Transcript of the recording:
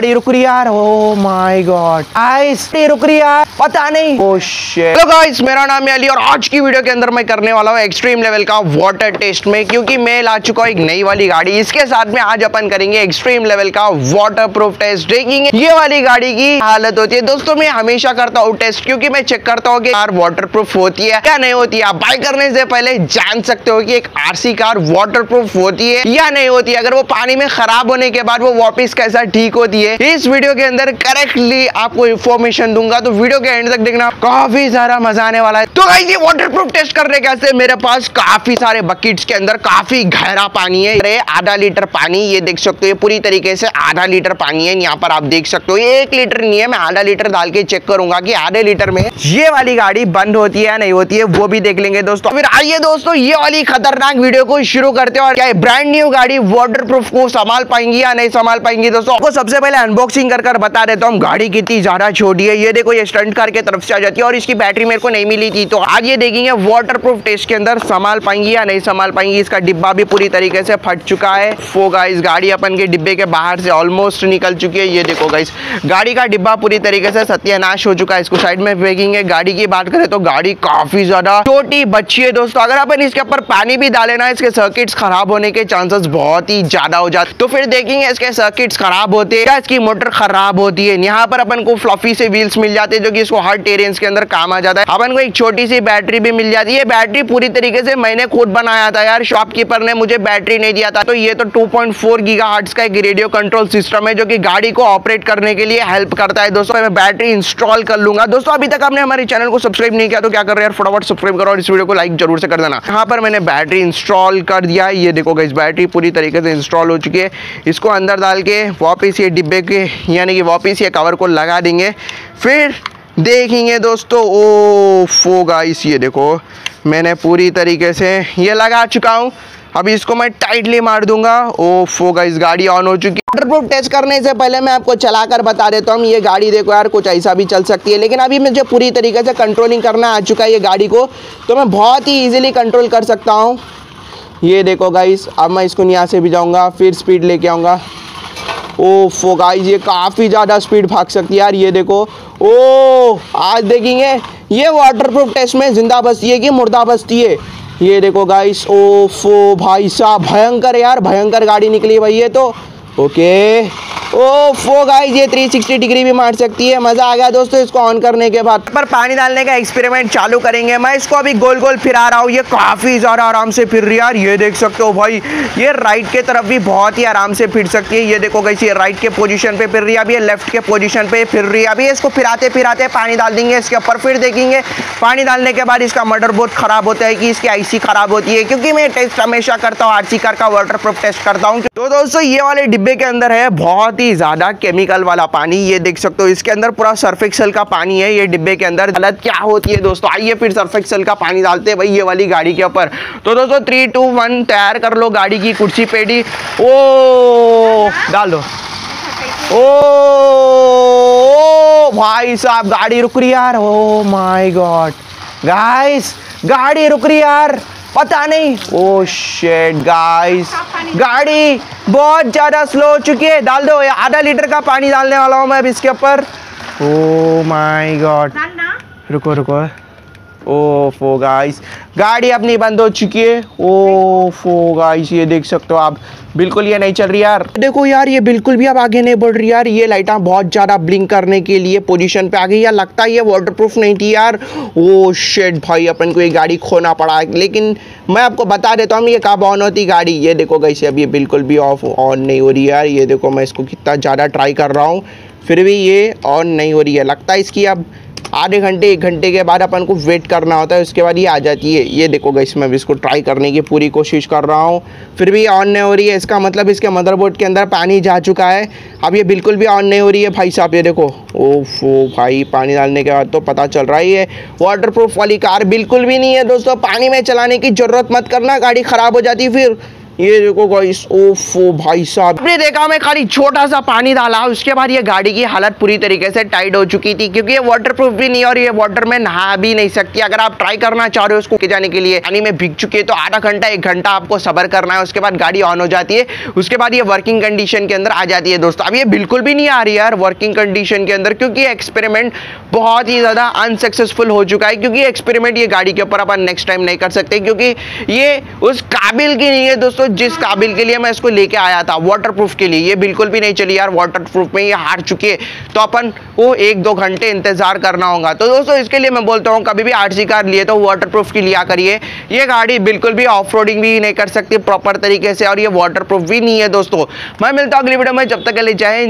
गाड़ी रुक रही यार, ओ माय गॉड आइस रुक रही यार, पता नहीं। Oh shit. हेलो गाइस, मेरा नाम है अली और आज की वीडियो के अंदर मैं करने वाला हूँ एक्सट्रीम लेवल का वाटर टेस्ट में, क्योंकि मैं ला चुका हूँ एक नई वाली गाड़ी। इसके साथ में आज अपन करेंगे एक्सट्रीम लेवल का वाटर प्रूफ टेस्ट, देखेंगे ये वाली गाड़ी की हालत होती है। दोस्तों मैं हमेशा करता हूँ टेस्ट, क्योंकि मैं चेक करता हूँ कि कार वाटर प्रूफ होती है या नहीं होती है। आप बाय करने से पहले जान सकते हो कि एक आरसी कार वाटर प्रूफ होती है या नहीं होती है। अगर वो पानी में खराब होने के बाद वो वापिस कैसा ठीक होती है, इस वीडियो के अंदर करेक्टली आपको इन्फॉर्मेशन दूंगा, तो वीडियो के एंड तक देखना, काफी सारा मजा आने वाला है। तो गाइस ये वाटर प्रूफ टेस्ट करने कैसे, मेरे पास काफी सारे बकेट्स के अंदर काफी गहरा पानी है, आधा लीटर पानी, ये देख सकते हो ये पूरी तरीके से आधा लीटर पानी है। यहाँ पर आप देख सकते हो ये 1 लीटर नहीं है, मैं आधा लीटर डाल के चेक करूंगा कि आधे लीटर में ये वाली गाड़ी बंद होती है या नहीं होती है, वो भी देख लेंगे दोस्तों। फिर आइए दोस्तों ये वाली खतरनाक वीडियो को शुरू करते हैं, और क्या ब्रांड न्यू गाड़ी वाटर प्रूफ को संभाल पाएंगी या नहीं संभाल पाएंगी। दोस्तों आपको सबसे पहले अनबॉक्सिंग कर बता देता हूँ गाड़ी कितनी ज्यादा छोटी है। ये देखो ये स्टंट कार के तरफ से आ जाती है, और इसकी बैटरी मेरे को नहीं मिली थी, तो आज ये देखेंगे वाटर प्रूफ टेस्ट के अंदर संभाल पाएंगी या नहीं संभाल पाएंगी। इसका डिब्बा भी पूरी तरीके से फट चुका है। फो गाइस गाड़ी अपन के डिब्बे के बाहर से ऑलमोस्ट निकल चुकी है। ये देखो गाइस गाड़ी का डिब्बा पूरी तरीके से सत्यानाश हो चुका है, इसको साइड में फेंकेंगे। गाड़ी की बात करें तो गाड़ी काफी ज्यादा छोटी बच्ची है दोस्तों, अगर अपन इसके ऊपर पानी भी डाले ना इसके सर्किट्स खराब होने के चांसेस बहुत ही ज्यादा हो जाते, तो फिर देखेंगे इसके सर्किट्स खराब होते हैं या इसकी मोटर खराब होती है। यहाँ पर अपन को फ्लफी से व्हील्स मिल जाते हैं जो कि इसको हर टेरेंस के अंदर काम आ जाता है। अपन को एक छोटी सी बैटरी भी मिल जाती है। बैटरी पूरी तरीके से मैंने खुद बनाया था यार, शॉपकीपर ने मुझे बैटरी नहीं दिया था। तो ये तो 2.4 गीगाहर्ट्ज का एक रेडियो कंट्रोल सिस्टम है जो कि गाड़ी को ऑपरेट करने के लिए हेल्प करता है। दोस्तों मैं बैटरी इंस्टॉल कर लूंगा। दोस्तों अभी तक आपने हमारे चैनल को सब्सक्राइब नहीं किया तो क्या कर रहे हैं, फटाफट सब्सक्राइब करो और इस वीडियो को लाइक जरूर से कर देना। यहाँ पर मैंने बैटरी इंस्टॉल कर दिया है। ये देखो गाइस बैटरी पूरी तरीके से इंस्टॉल हो चुकी है। इसको अंदर डाल के वापिस ये डिब्बे के यानी कि वापिस ये कवर को लगा देंगे, फिर देखेंगे दोस्तों। ओ फो गाइस ये देखो मैंने पूरी तरीके से ये लगा चुका हूँ, अभी इसको मैं टाइटली मार दूंगा। ओ फो गाइस गाड़ी ऑन हो चुकी है। वाटरप्रूफ टेस्ट करने से पहले मैं आपको चलाकर बता देता हूँ। ये गाड़ी देखो यार कुछ ऐसा भी चल सकती है, लेकिन अभी मुझे पूरी तरीके से कंट्रोलिंग करना आ चुका है ये गाड़ी को, तो मैं बहुत ही ईजिली कंट्रोल कर सकता हूँ। ये देखो गाइस अब मैं इसको यहाँ से भी जाऊँगा, फिर स्पीड लेके आऊँगा। ओ फो गाइस ये काफ़ी ज़्यादा स्पीड भाग सकती है यार। ये देखो ओ आज देखेंगे ये वाटरप्रूफ टेस्ट में जिंदा बस्ती है कि मुर्दा बस्ती है। ये देखो गाइस ओ फो भाई साहब भयंकर यार, भयंकर गाड़ी निकली भाई ये तो। ओके ओ फो गाइस ये 360 डिग्री भी मार सकती है। मज़ा आ गया दोस्तों इसको ऑन करने के बाद। पर पानी डालने का एक्सपेरिमेंट चालू करेंगे। मैं इसको अभी गोल गोल फिरा रहा हूँ, ये काफ़ी ज़्यादा आराम से फिर रही है यार। ये देख सकते हो भाई ये राइट के तरफ भी बहुत ही आराम से फिर सकती है। ये देखो गाइस ये राइट के पोजीशन पे फिर रही है, अभी ये लेफ्ट के पोजीशन पे फिर रही है। अभी इसको फिराते फिराते पानी डाल देंगे इसके ऊपर, फिर देखेंगे पानी डालने के बाद इसका मदरबोर्ड ख़राब होता है कि इसकी आईसी ख़राब होती है, क्योंकि मैं टेस्ट हमेशा करता हूँ आरसी कार का वाटरप्रूफ टेस्ट करता हूँ। तो दोस्तों ये वाले डिब्बे के अंदर है बहुत ज़्यादा केमिकल वाला पानी। ये देख सकते हो इसके अंदर पूरा सर्फ एक्सेल का पानी है। ये डिब्बे के अंदर हालत क्या होती है दोस्तों, आइए फिर सर्फ एक्सेल का पानी डालते हैं भाई ये वाली गाड़ी के ऊपर। तो दोस्तों 3, 2, 1 तैयार कर लो गाड़ी की कुर्सी पेटी। ओ डाल दो। ओ भाई साहब गाड़ी रुक रही यार, ओ माय गॉड गाइस गाड़ी रुक रही यार, पता नहीं। ओ शिट गाइस गाड़ी बहुत ज़्यादा स्लो हो चुकी है। डाल दो, आधा लीटर का पानी डालने वाला हूँ मैं अब इसके ऊपर। ओ माय गॉड रुको रुको। ओ फो गाइस गाड़ी अपनी बंद हो चुकी है। ओ फो गाइस ये देख सकते हो आप बिल्कुल ये नहीं चल रही यार। देखो यार ये बिल्कुल भी अब आगे नहीं बढ़ रही यार। ये लाइटां बहुत ज़्यादा ब्लिंक करने के लिए पोजीशन पे आ गई यार, लगता है ये वाटरप्रूफ नहीं थी यार। ओ शिट भाई अपन को ये गाड़ी खोना पड़ा, लेकिन मैं आपको बता देता हूँ ये कब ऑन होती गाड़ी। ये देखो गाइस अब ये बिल्कुल भी ऑफ ऑन नहीं हो रही यार। ये देखो मैं इसको कितना ज़्यादा ट्राई कर रहा हूँ फिर भी ये ऑन नहीं हो रही है। लगता है इसकी अब आधे घंटे 1 घंटे के बाद अपन को वेट करना होता है, उसके बाद ये आ जाती है। ये देखो गाइस मैं इसको ट्राई करने की पूरी कोशिश कर रहा हूँ, फिर भी ऑन नहीं हो रही है। इसका मतलब इसके मदरबोर्ड के अंदर पानी जा चुका है। अब ये बिल्कुल भी ऑन नहीं हो रही है भाई साहब। ये देखो ओफ ओ भाई पानी डालने के बाद तो पता चल रहा है ये वाटरप्रूफ वाली कार बिल्कुल भी नहीं है दोस्तों। पानी में चलाने की ज़रूरत मत करना, गाड़ी ख़राब हो जाती फिर। ये देखो गाइस, ओफो भाई साहब, आपने देखा मैं खाली छोटा सा पानी डाला, उसके बाद ये गाड़ी की हालत पूरी तरीके से टाइट हो चुकी थी, क्योंकि ये वाटरप्रूफ भी नहीं और ये वाटर में नहा भी नहीं सकती। अगर आप ट्राई करना चाह रहे हो उसको जाने के लिए, पानी में भीग चुकी है तो आधा घंटा एक घंटा आपको सबर करना है, उसके बाद गाड़ी ऑन हो जाती है, उसके बाद ये वर्किंग कंडीशन के अंदर आ जाती है। दोस्तों अब ये बिल्कुल भी नहीं आ रही यार वर्किंग कंडीशन के अंदर, क्योंकि एक्सपेरिमेंट बहुत ही ज्यादा अनसक्सेसफुल हो चुका है, क्योंकि एक्सपेरिमेंट ये गाड़ी के ऊपर अपन नेक्स्ट टाइम नहीं कर सकते, क्योंकि ये उस काबिल की नहीं है दोस्तों जिस काबिल के लिए मैं इसको लेके आया था वाटरप्रूफ के लिए। ये बिल्कुल भी नहीं चली यार, वाटरप्रूफ में ये हार चुकी है, तो अपन को एक दो घंटे इंतजार करना होगा। तो दोस्तों इसके लिए मैं बोलता हूँ कभी भी आरसी कार लिए तो वाटरप्रूफ की लिया करिए। ये गाड़ी बिल्कुल भी ऑफरोडिंग भी नहीं कर सकती प्रॉपर तरीके से और ये वाटरप्रूफ भी नहीं है। दोस्तों मैं मिलता हूँ अगली वीडियो में, जब तक के लिए जय हिंद।